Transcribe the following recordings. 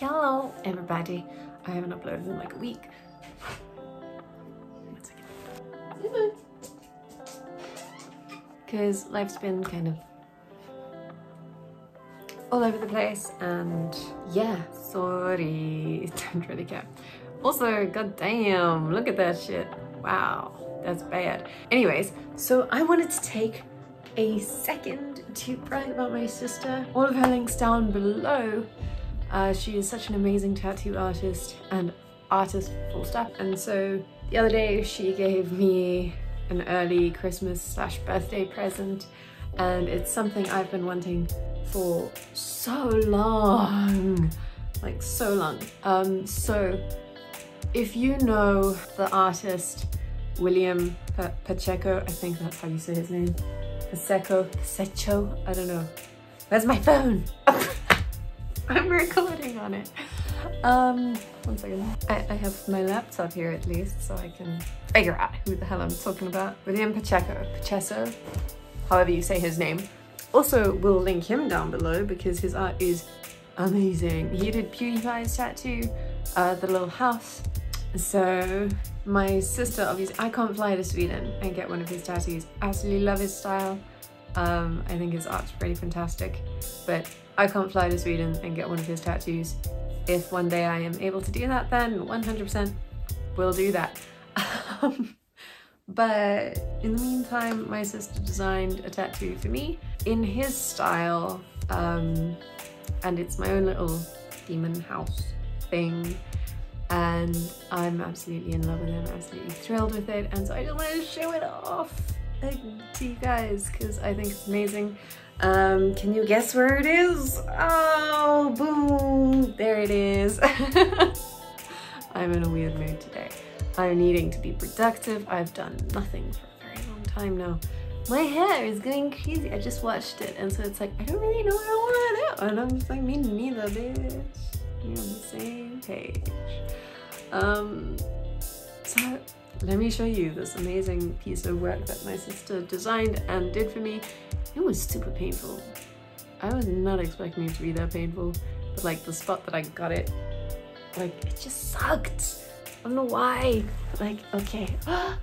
Hello everybody, I haven't uploaded in like a week. One second. Because life's been kind of all over the place and yeah, sorry, don't really care. Also, goddamn, look at that shit. Wow, that's bad. Anyways, so I wanted to take a second to brag about my sister. All of her links down below. She is such an amazing tattoo artist and artist full stop. And so the other day she gave me an early Christmas / birthday present, and it's something I've been wanting for so long, like so long. So if you know the artist William Pacheco, I think that's how you say his name, Pacheco, I don't know. Where's my phone? I'm recording on it. One second. I have my laptop here at least, so I can figure out who the hell I'm talking about. William Pacheco, however you say his name. Also, we'll link him down below because his art is amazing. He did PewDiePie's tattoo, the little house. So my sister, obviously, I can't fly to Sweden and get one of his tattoos. Absolutely love his style. I think his art's pretty fantastic, but I can't fly to Sweden and get one of his tattoos. If one day I am able to do that, then 100% will do that. But in the meantime, my sister designed a tattoo for me in his style, and it's my own little demon house thing. And I'm absolutely in love with it, I'm absolutely thrilled with it, and so I just wanted to show it off to you guys because I think it's amazing. Can you guess where it is? Oh, boom, there it is. I'm in a weird mood today. I'm needing to be productive. I've done nothing for a very long time now. My hair is going crazy. I just watched it and so it's like, I don't really know what I want to do. And I'm just like, me neither, bitch. You're on the same page. So let me show you this amazing piece of work that my sister designed and did for me. It was super painful. I was not expecting it to be that painful, but like the spot that I got it, like it just sucked. I don't know why. Like, okay.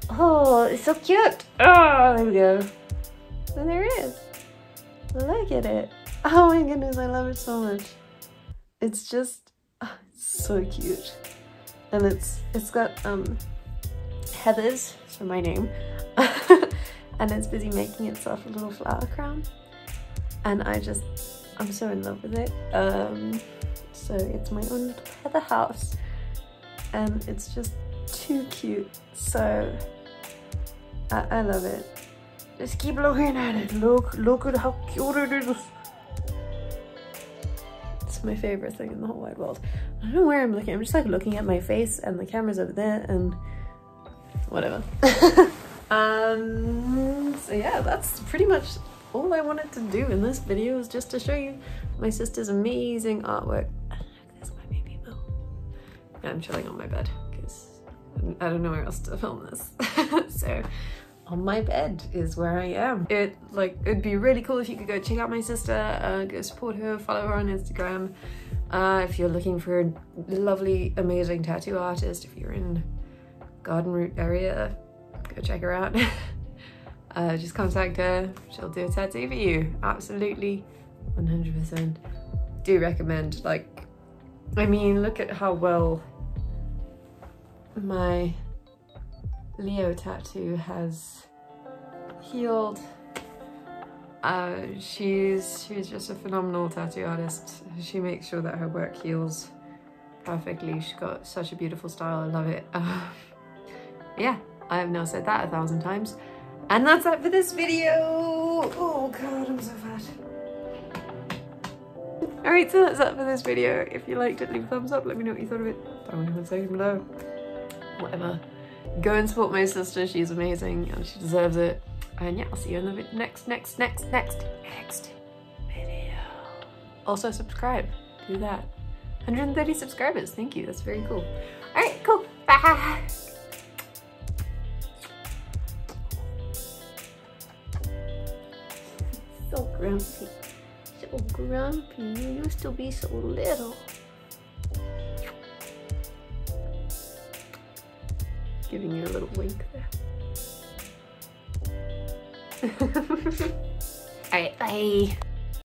Oh, it's so cute. Oh, there we go. And there it is. Look at it. Oh my goodness, I love it so much. It's just so cute. And it's got Heathers for my name. And it's busy making itself a little flower crown. And I'm so in love with it. So it's my own little Heather house. And it's just too cute. So I love it. Just keep looking at it. Look at how cute it is. It's my favorite thing in the whole wide world. I don't know where I'm looking. I'm just like looking at my face and the camera's over there and whatever. So yeah, that's pretty much all I wanted to do in this video, is just to show you my sister's amazing artwork. There's my baby Bill. Yeah, I'm chilling on my bed because I don't know where else to film this. So on my bed is where I am. It'd be really cool if you could go check out my sister, go support her, follow her on Instagram. If you're looking for a lovely, amazing tattoo artist, if you're in Garden Root area, go check her out. Just contact her, she'll do a tattoo for you. Absolutely, 100%. Do recommend, like, I mean, look at how well my Leo tattoo has healed. She's just a phenomenal tattoo artist. She makes sure that her work heals perfectly. She's got such a beautiful style, I love it. Yeah, I have now said that 1,000 times. And that's it for this video. Oh God, I'm so fat. All right, so that's it for this video. If you liked it, leave a thumbs up. Let me know what you thought of it down in the comment section below. Whatever. Go and support my sister. She's amazing and she deserves it. And yeah, I'll see you in the next video. Also subscribe, do that. 130 subscribers, thank you. That's very cool. All right, cool, bye. So grumpy, you're used to be so little. giving you a little wink there. All right, bye.